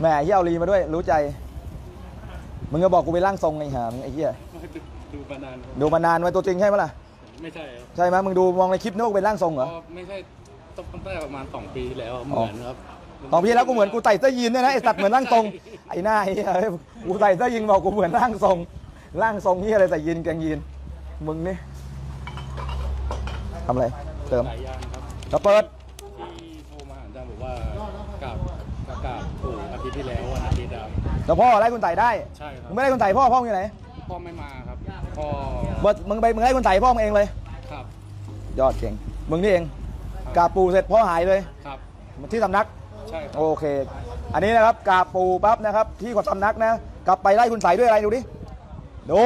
แหมเฮียเอาลีมาด้วยรู้ใจมึงก็บอกกูไปร่างทรงไอ้ห่ามึงไอ้เหี้ยดูมานานไว้ตัวจริงใช่ไหมล่ะไม่ใช่ใช่ไหมมึงดูมองในคลิปนึกว่าเป็นร่างทรงเหรอไม่ใช่ตั้งแต่ประมาณ2ปีที่แล้วเหมือนครับ2 ปีแล้วกูเหมือนกูใส่เสื้อยีนเนี่ยนะไอ้สัตว์เหมือนร่างทรงไอ้หน้าไอ้เหี้ยกูใส่เสื้อยีนบอกกูเหมือนร่างทรงนี่อะไรใส่ยีนแกงยีนมึงนี่ทำอะไรเติมกระเปิดที่โทรมาอาจารย์บอกว่ากราบถูกอาทิตย์ที่แล้ววันอาทิตย์ครับแล้วพ่อไล่คุณไต่ได้ใช่ครับมึงไม่ไล่คุณไต่พ่ออยู่ไหนพ่อไม่มาครับพ่อมึงไปไล่คุณไต่พ่อเองเลยครับยอดเก่งมึงนี่เองกราบปูเสร็จพ่อหายเลยครับที่สำนักใช่โอเคอันนี้นะครับกราบปูปั๊บนะครับที่สำนักนะกลับไปไล่คุณไต่ด้วยอะไรดูดิดู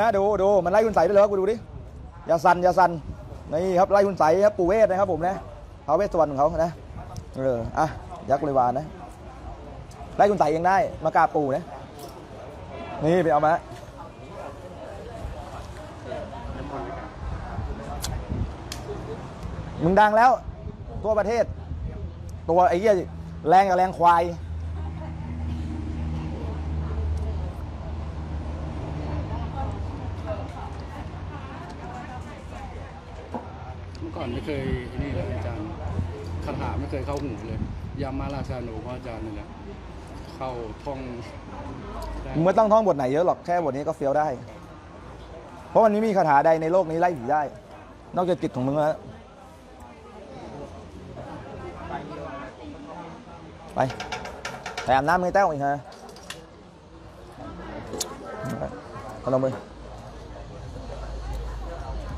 นะดูมันไล่คุณไต่ด้วยเหรอกูดูดิอย่าสั่นนี่ครับไล่คุณไต่ครับปูเวทนะครับผมนะเขาเวทส่วนของเขานะอ่ะยักษ์บริวารนะไล่คุณไต่เองได้มากราบปูนะนี่ไปเอามามึงดังแล้วตัวประเทศตัวไอ้เหี้ยแรงกับแรงควายเมื่อก่อนไม่เคยนี่เลยอาจารย์คาถาไม่เคยเข้าหูเลยยามาราชาโนพ่ออาจารย์นี่แหละเข้าท่องไม่ต้องท่องบทไหนเยอะหรอกแค่บทนี้ก็เฟี้ยวได้เพราะวันนี้มีคาถาใดในโลกนี้ไล่ผีได้นอกจากจิตของมึงแล้วไปอาบน้ำให้เต้าอีกฮะขนมมือ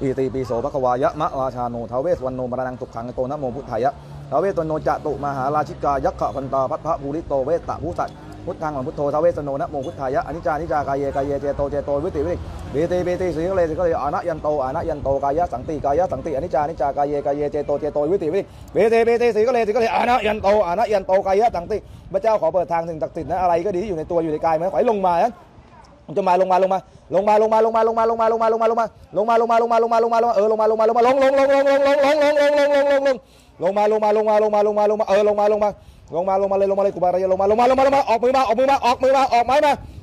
อิติปิโสภควายะมะราชาโนทาเวสวรรณโนมรณังสุขังโตนะโมพุทธายะทาเวสวรรณโนจะตุมหาราชิกายักขะพันตาพัทธภูริโตเวตะภูสัตพุทธังหลังพุทโธทาเวสโนนะโมพุทธายะอนิจจานิจากายเยกายเยเจโตเจโตวิติวิติเบติเบติสีก็เลยอานะยันโตกายะสังติอนิจจานิจากายเยกายเยเจโตเจโตวิติวิติเบติเบติสีก็เลยอานะยันโตกายะสังติพระเจ้าขอเปิดทางสิ่งศักดิ์สิทธิ์นะอะไรก็ดีที่อยู่ในตัวอยู่ในกายมันขอให้ลงมานะมันจะมาลงมาเลยกูบาเลยลงมาออกมือมาออกไม้มา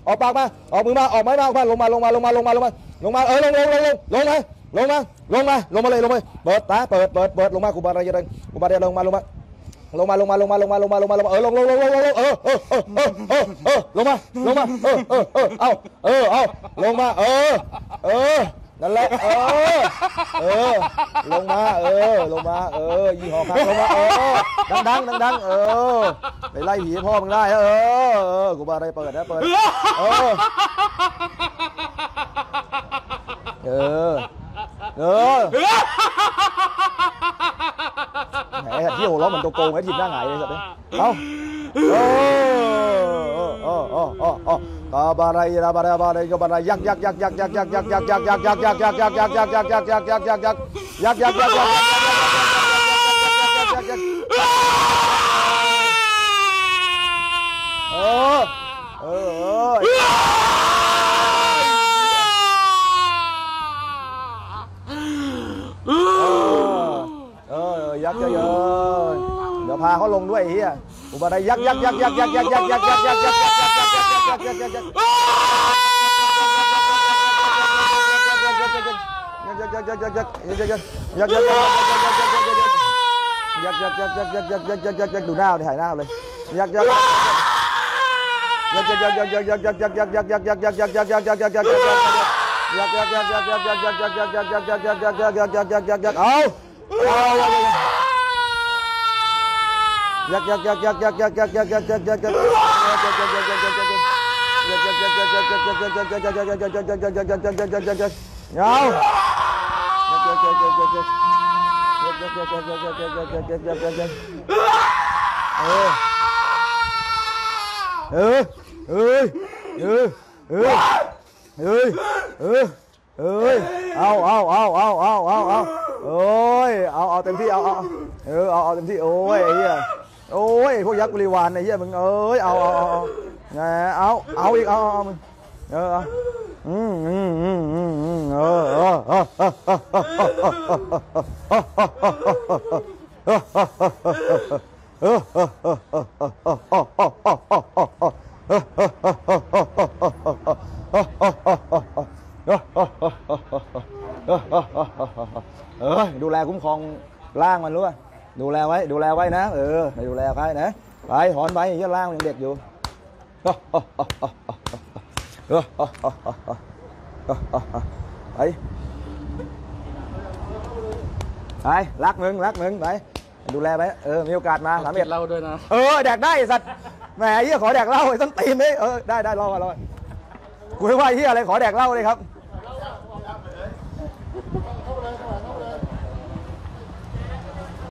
ออกปากมาออกมือมาออกไม้มาลงมาลงมาเลยเปิดตาเปิดลงมากูบาเลยกูบาเลยลงมาลงมาเอาลงมานั่นแหละลงมายี่ห้อค้างลงมาดังไปไล่ผีพ่อมึงได้กูมาได้เปิดนะเปิดแหมที่หัวล้อเหมือนตัวโกงไอ้ทีมหน้าหงายเลยสัตว์เนี่ยเอากาบารัยกาบารัยกาบารัยยักษ์ยักษ์เยอะเดี๋ยวพาเขาลงด้วยเฮียอุบาทยักษ์ดูหน้าถ่ายหน้าเลยยักษ์เอาเอาเต็มที่เอาเต็มที่โอ้ยไอ้เหี้ยโอ้ยพวกยักษ์บริวารไอ้เหี้ยมึงเอาอีกเอามึง ดูแลคุ้มครองล่างมันรู้ป่ะดูแลไว้นะดูแลไว้นะไปถอนไปยัดล่างมันยังเด็กอยู่ไปรักมึงไปดูแลไปมีโอกาสมาสามเอ็ดเราด้วยนะแดกได้สัตว์แหมเฮียขอแดกเหล้าไอ้ต้นตีนนี่ได้รอกูไม่ว่าเฮียอะไรขอแดกเหล้าเลยครับ